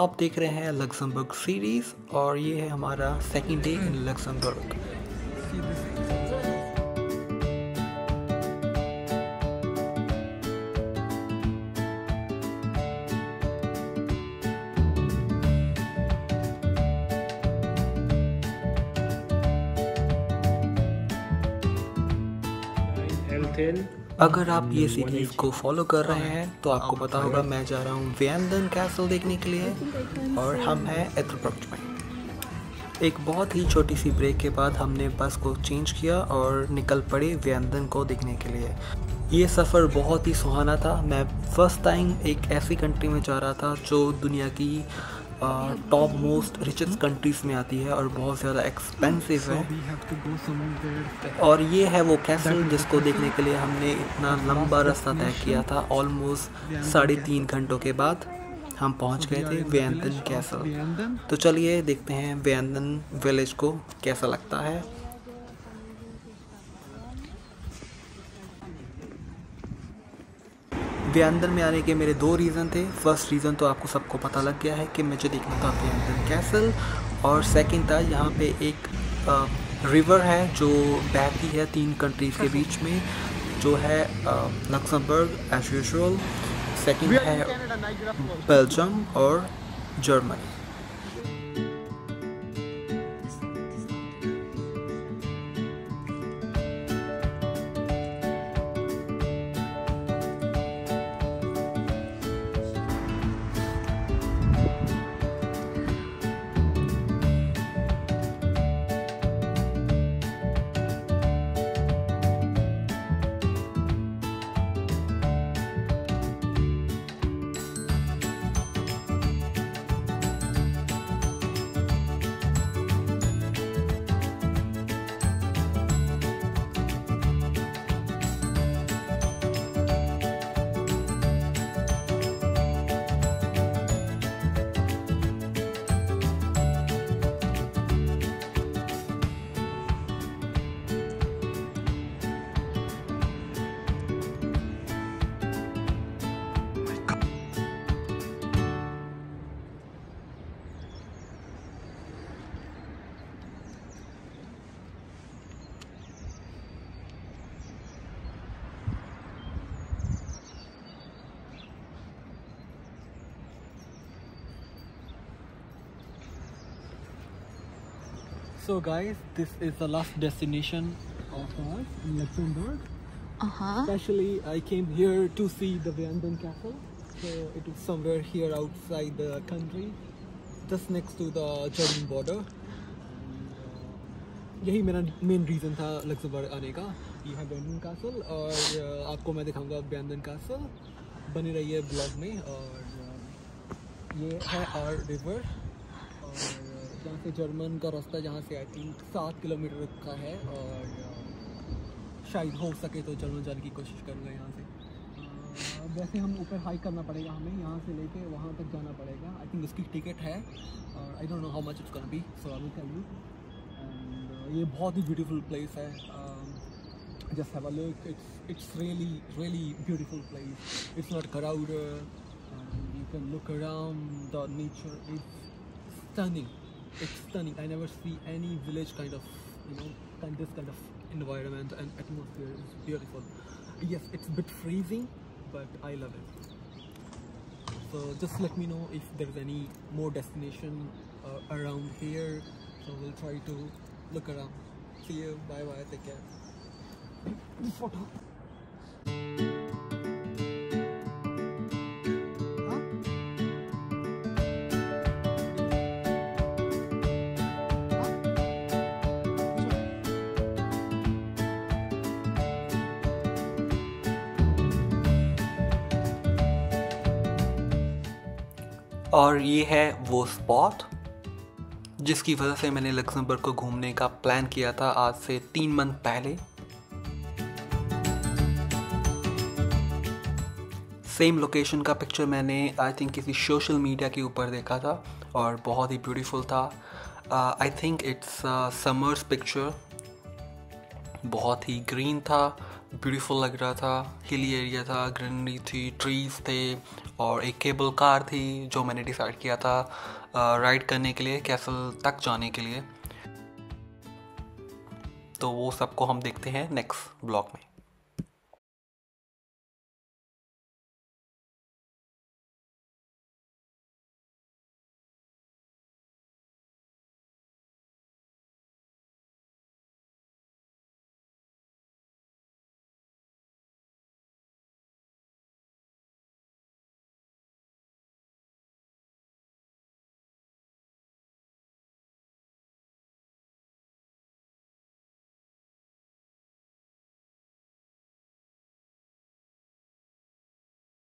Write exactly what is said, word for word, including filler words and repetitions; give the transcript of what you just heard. आप देख रहे हैं लक्समबर्ग सीरीज और ये है हमारा सेकंड डे इन लक्समबर्ग। अगर आप ये सीरीज को फॉलो कर रहे हैं तो आपको पता होगा मैं जा रहा हूँ वियांदन कैसल देखने के लिए और हम हैं एटलब्रुक में। एक बहुत ही छोटी सी ब्रेक के बाद हमने बस को चेंज किया और निकल पड़े वियांदन को देखने के लिए। ये सफ़र बहुत ही सुहाना था। मैं फर्स्ट टाइम एक ऐसी कंट्री में जा रहा था जो दुनिया की टॉप मोस्ट रिचेस्ट कंट्रीज़ में आती है और बहुत ज़्यादा एक्सपेंसिव है। और ये है वो कैसल जिसको देखने के लिए हमने इतना लंबा रास्ता तय किया था। ऑलमोस्ट साढ़े तीन घंटों के बाद हम पहुंच गए थे वियांदन कैसल। तो चलिए देखते हैं वियांदन विलेज को कैसा लगता है। वियांदन में आने के मेरे दो रीज़न थे। फर्स्ट रीज़न तो आपको सबको पता लग गया है कि मुझे देखना था वियांदन कैसल और सेकंड था यहाँ पे एक आ, रिवर है जो बहती है तीन कंट्रीज के बीच में, जो है लक्समबर्ग एज यूजुअल, सेकंड है बेल्जियम और Germany. So guys, this is the last destination of us in Luxembourg. Uh-huh. Especially, I came here to see the Vianden Castle. So it is somewhere here outside the country, just next to the German border. यही मेरा main reason था Luxembourg आने का। ये है Vianden Castle और आपको मैं दिखाऊंगा Vianden Castle। बने रहिए ब्लॉग में। और ये है our river. जहाँ से जर्मन का रास्ता जहाँ से आई थिंक सात किलोमीटर का है और शायद हो सके तो जर्मन जाने की कोशिश करूँगा यहाँ से। वैसे हम ऊपर हाइक करना पड़ेगा, हमें यहाँ से लेके वहाँ तक जाना पड़ेगा। आई थिंक उसकी टिकट है और I don't know how much it's gonna be, so I will tell you. And ये बहुत ही ब्यूटीफुल प्लेस है। Just have a look, it's it's really really beautiful place. It's not crowded, you can look around, the nature is stunning. It's stunning. I never see any village kind of, you know, kind this kind of environment and atmosphere. It's beautiful. Yes, it's a bit freezing, but I love it. So just let me know if there's any more destination uh, around here. So we'll try to look around. See you. Bye bye. Take care. This photo. और ये है वो spot जिसकी वजह से मैंने Luxembourg को घूमने का प्लान किया था आज से तीन मंथ पहले। सेम लोकेशन का पिक्चर मैंने आई थिंक किसी सोशल मीडिया के ऊपर देखा था और बहुत ही ब्यूटीफुल था। I think it's summers picture. बहुत ही ग्रीन था, ब्यूटीफुल लग रहा था, हिली एरिया था, ग्रीनरी थी, ट्रीज थे और एक केबल कार थी जो मैंने डिसाइड किया था राइड करने के लिए कैसल तक जाने के लिए। तो वो सबको हम देखते हैं नेक्स्ट ब्लॉग में।